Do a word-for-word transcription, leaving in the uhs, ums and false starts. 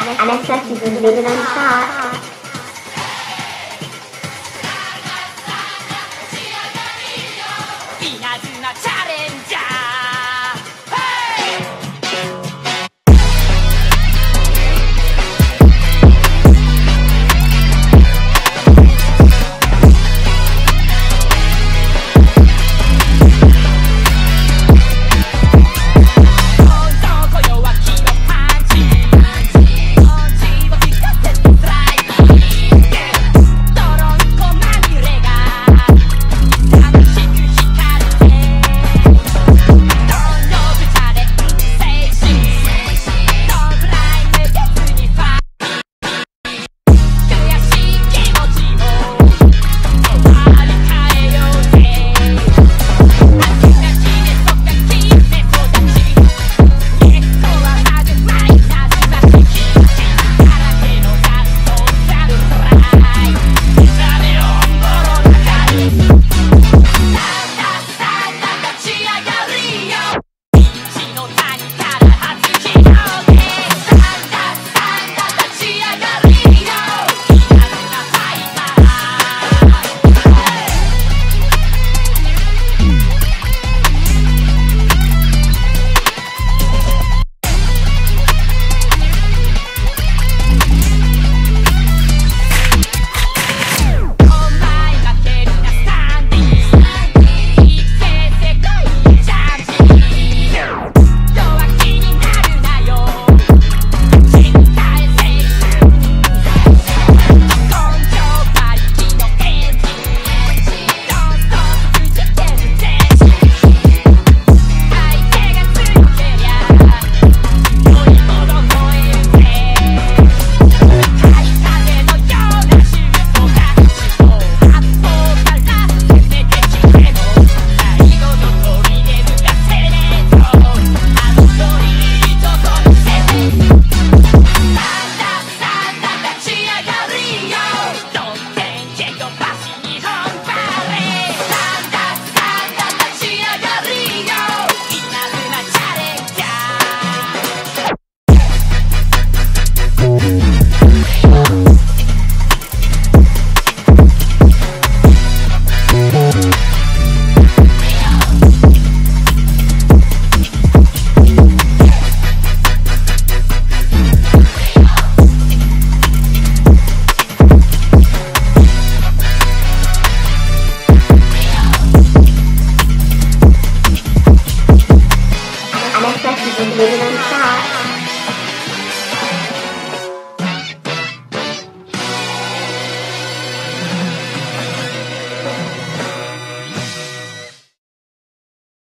and I trust you to do it on the top.